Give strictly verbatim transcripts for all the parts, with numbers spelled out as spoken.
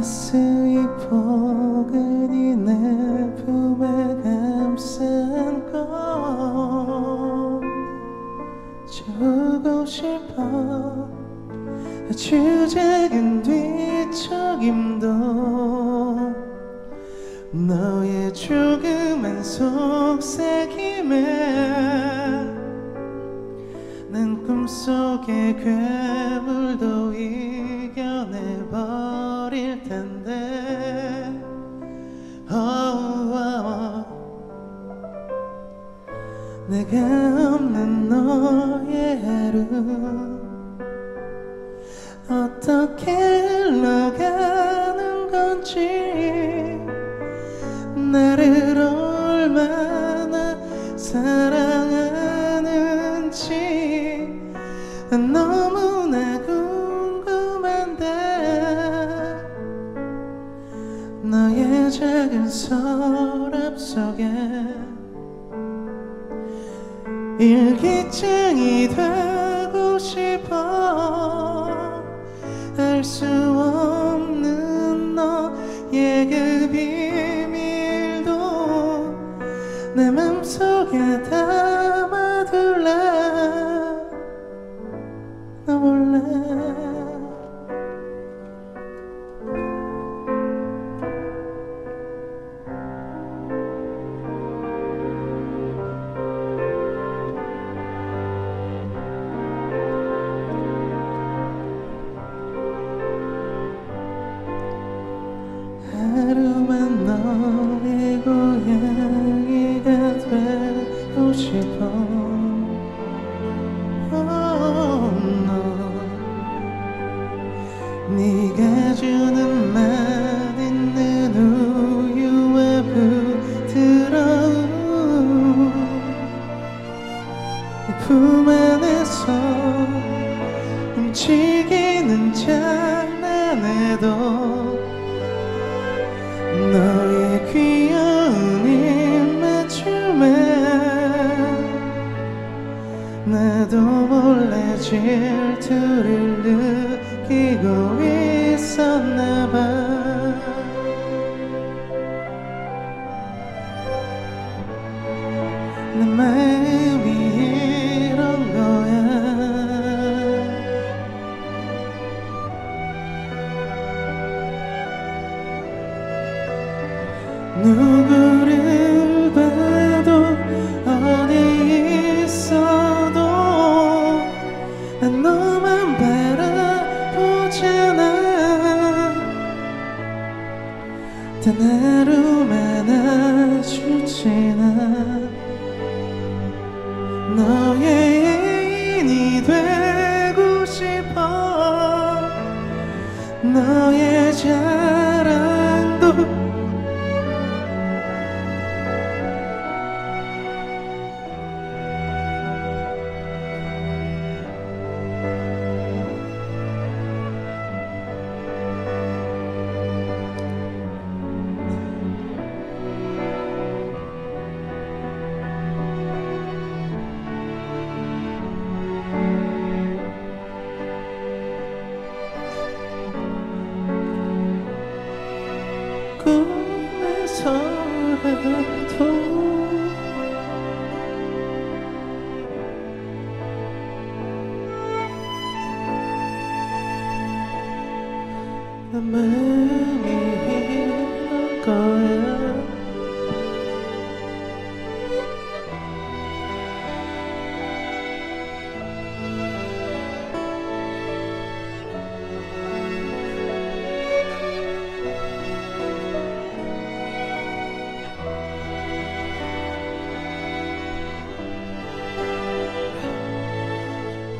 따스히 포근히 내 품에 감싼 건 주고 싶어. 아주 작은 뒤척임도 너의 조그만 속삭임에 난 꿈속의 괴물도 이겨내버릴 텐데. oh, oh. 내가 없는 너의 하루 어떻게 흘러가는 건지, 나를 얼마나 사랑하는지 너무나 궁금한데. 너의 작은 서랍 속에 일기장이 되고 싶어. 알 수 없는 너의 그 비밀도 내 맘속에 담아둘래. 하루만 너의 고양이가 되고 싶어. 네가 주는 맛있는 우유와 부드러운 네 품 안에서 움직이는 장난에도 너의 귀여운 입맞춤에 나도 몰래 질투를 느끼고 이고 있었나봐. 내 마음이 이런 거야. 누구를 봐도 어디 있어도 난 너만 바라 단 하루만 아주 지난 너의 애인이 되고 싶어. 너의 자랑도 꿈에서도 내 마음이 이럴 거야.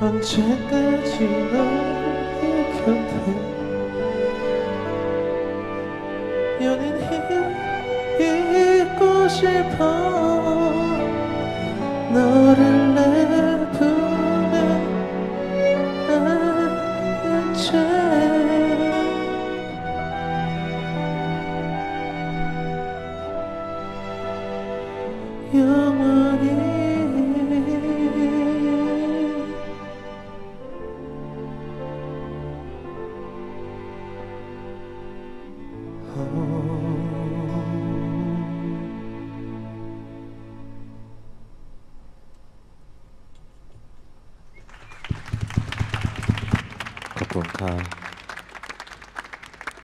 언제까지 너의 곁에 연인이 있고 싶어. 너를 내 품에 안은 채 영원히 ขอบคุณครับ